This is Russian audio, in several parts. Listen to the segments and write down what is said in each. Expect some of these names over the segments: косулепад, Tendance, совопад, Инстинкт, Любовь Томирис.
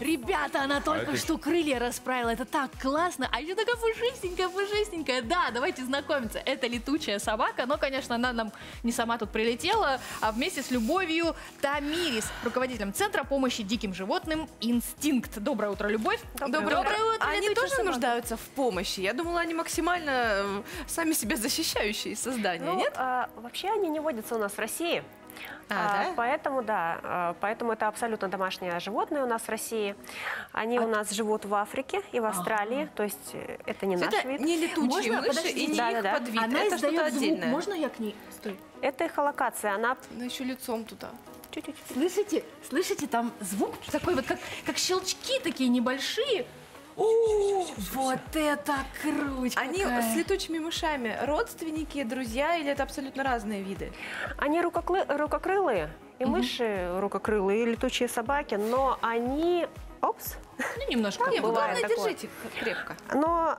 Ребята, она только что крылья расправила. Это так классно. А еще такая пушистенькая, пушистенькая. Да, давайте знакомиться. Это летучая собака. Но, конечно, она нам не сама тут прилетела, а вместе с Любовью Томирис, руководителем Центра помощи диким животным «Инстинкт». Доброе утро, Любовь. Доброе утро. Они тоже нуждаются в помощи? Я думала, они максимально сами себя защищающие создания, нет? Вообще они не водятся у нас в России. Да? Поэтому, да, поэтому это абсолютно домашнее животное у нас в России. Они у нас живут в Африке и в Австралии, то есть это не наш вид. Не летучие мыши и не их подвид. Это что-то отдельное. Можно я к ней? Стой. Это эхолокация, она... Она еще лицом туда. Чуть-чуть. Слышите? Слышите, там звук такой вот, как щелчки такие небольшие. Вот это круть! Они с летучими мышами родственники, друзья, или это абсолютно разные виды? Они рукокрылые, и мыши рукокрылые, и летучие собаки, но они... Опс! Ну, немножко. Там бывает такое. Держите крепко. Но...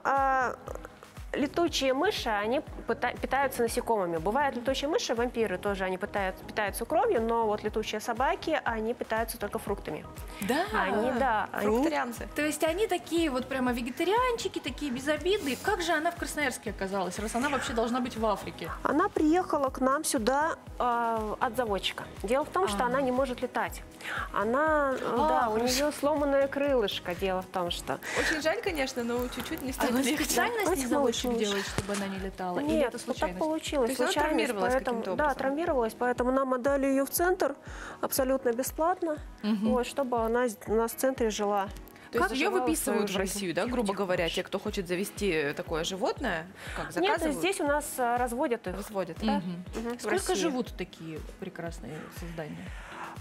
Летучие мыши, они питаются насекомыми. Бывают летучие мыши, вампиры тоже, они питаются кровью, но вот летучие собаки, они питаются только фруктами. Да? Они, да. Фрукторианцы. Они... То есть они такие вот прямо вегетарианчики, такие безобидные. Как же она в Красноярске оказалась, раз она вообще должна быть в Африке? Она приехала к нам сюда от заводчика. Дело в том, что она не может летать. Она, да, у нее сломанное крылышко, дело в том, что... Очень жаль, конечно, но чуть-чуть не стало легче. Делать, чтобы она не летала? Нет, или это случайность? Так получилось. То есть она травмировалась каким-то образом? Да, травмировалась, поэтому нам отдали ее в центр абсолютно бесплатно, вот, чтобы она у нас в центре жила. То есть ее выписывают в Россию, да, грубо говоря, те, кто хочет завести такое животное, как заказывают? Нет, здесь у нас разводят их. Разводят, да? Сколько живут такие прекрасные создания?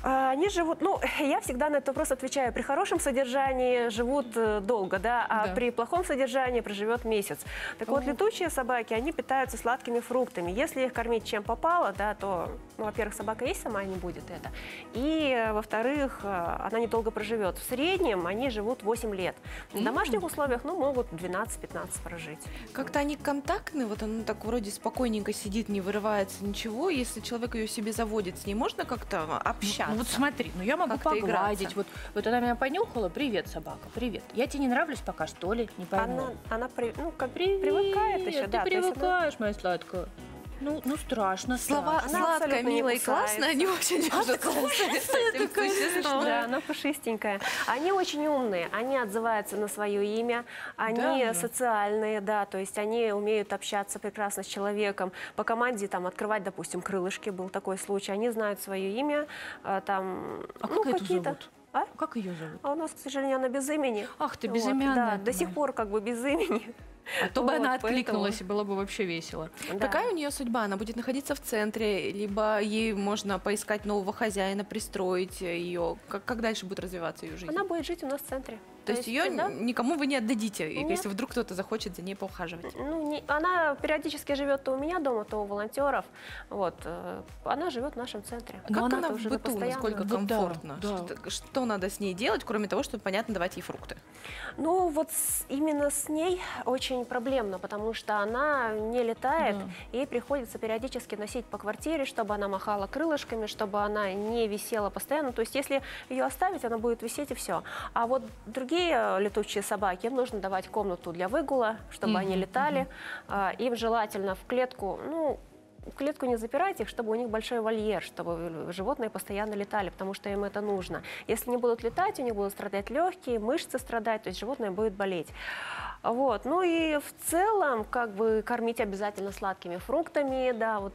Они живут, ну, я всегда на этот вопрос отвечаю, при хорошем содержании живут долго, да, а при плохом содержании проживет месяц. Так вот, летучие собаки, они питаются сладкими фруктами. Если их кормить чем попало, да, то, ну, во-первых, собака есть сама, не будет это. И, во-вторых, она недолго проживет. В среднем они живут 8 лет. В домашних условиях, ну, могут 12-15 прожить. Как-то они контактны, вот она так вроде спокойненько сидит, не вырывается ничего. Если человек ее себе заводит, с ней можно как-то общаться? Вот смотри, ну я могу погладить. Вот она меня понюхала. Привет, собака, привет. Я тебе не нравлюсь пока, что ли? Не пойму. Она ну, как привыкает еще. Ты привыкаешь, моя сладкая. Ну, страшно. Слова сладкая, милая и классная, они очень любят. Да, она пушистенькая. Они очень умные, они отзываются на свое имя, они социальные, да, то есть они умеют общаться прекрасно с человеком. По команде там открывать, допустим, крылышки, был такой случай. Они знают свое имя, там, ну, какие-то... А? Как ее зовут? А у нас, к сожалению, она без имени. Ах ты, безымянная. Да, до сих пор как бы без имени. А то бы она откликнулась, и было бы вообще весело. Какая у нее судьба? Она будет находиться в центре, либо ей можно поискать нового хозяина, пристроить ее? Как дальше будет развиваться ее жизнь? Она будет жить у нас в центре. То есть ее никому вы не отдадите, если вдруг кто-то захочет за ней поухаживать? Ну, она периодически живет то у меня дома, то у волонтеров. Вот. Она живет в нашем центре. Как она в быту? Насколько комфортно? Что надо с ней делать, кроме того, чтобы, понятно, давать ей фрукты? Ну, вот именно с ней очень проблемно, потому что она не летает, ей приходится периодически носить по квартире, чтобы она махала крылышками, чтобы она не висела постоянно. То есть если ее оставить, она будет висеть и все. А вот другие летучие собаки, им нужно давать комнату для выгула, чтобы они летали. Им желательно в клетку, ну, в клетку не запирать их, чтобы у них большой вольер, чтобы животные постоянно летали, потому что им это нужно. Если не будут летать, у них будут страдать легкие, мышцы страдать, то есть животное будет болеть. Вот. Ну и в целом, как бы, кормить обязательно сладкими фруктами, да, вот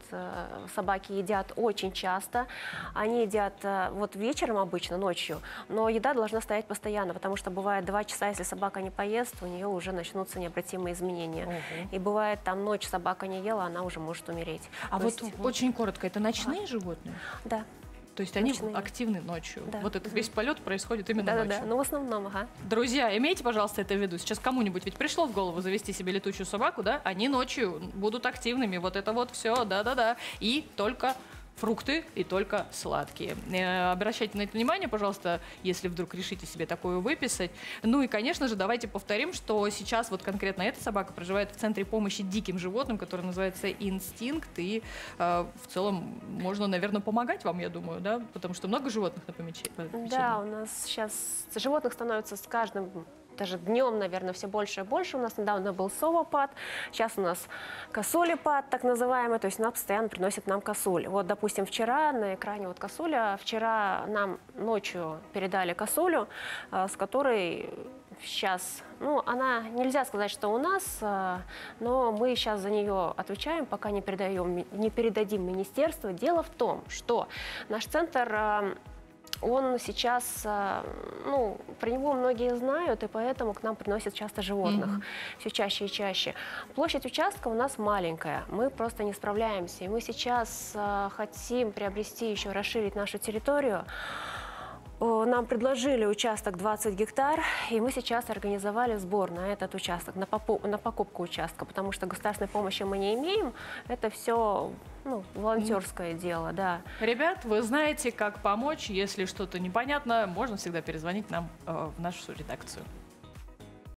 собаки едят очень часто, они едят вот вечером обычно, ночью, но еда должна стоять постоянно, потому что бывает 2 часа, если собака не поест, у нее уже начнутся необратимые изменения. И бывает там ночь собака не ела, она уже может умереть. А вот очень коротко, это ночные животные? Да. То есть они активны ночью. Да. Вот этот весь полет происходит именно ночью. Да, но в основном, Друзья, имейте, пожалуйста, это в виду. Сейчас кому-нибудь ведь пришло в голову завести себе летучую собаку, да? Они ночью будут активными. Вот это вот все, да-да-да. И только фрукты и только сладкие. Обращайте на это внимание, пожалуйста, если вдруг решите себе такое выписать. Ну и, конечно же, давайте повторим, что сейчас вот конкретно эта собака проживает в центре помощи диким животным, который называется «Инстинкт», и в целом можно, наверное, помогать вам, я думаю, да, потому что много животных на помещении. Да, у нас сейчас животных становится с каждым даже днем, наверное, все больше и больше. У нас недавно был совопад, сейчас у нас косулепад, так называемый, то есть нам постоянно приносят нам косуль. Вот, допустим, вчера на экране вот косуля, вчера нам ночью передали косулю, с которой сейчас, ну, она, нельзя сказать, что у нас, но мы сейчас за нее отвечаем, пока не передадим министерству. Дело в том, что наш центр... Он сейчас, ну, про него многие знают, и поэтому к нам приносят часто животных, все чаще и чаще. Площадь участка у нас маленькая, мы просто не справляемся. И мы сейчас хотим приобрести, еще расширить нашу территорию. Нам предложили участок 20 гектар, и мы сейчас организовали сбор на этот участок, на покупку участка, потому что государственной помощи мы не имеем, это все... Ну, волонтерское дело, да. Ребят, вы знаете, как помочь. Если что-то непонятно, можно всегда перезвонить нам в нашу редакцию.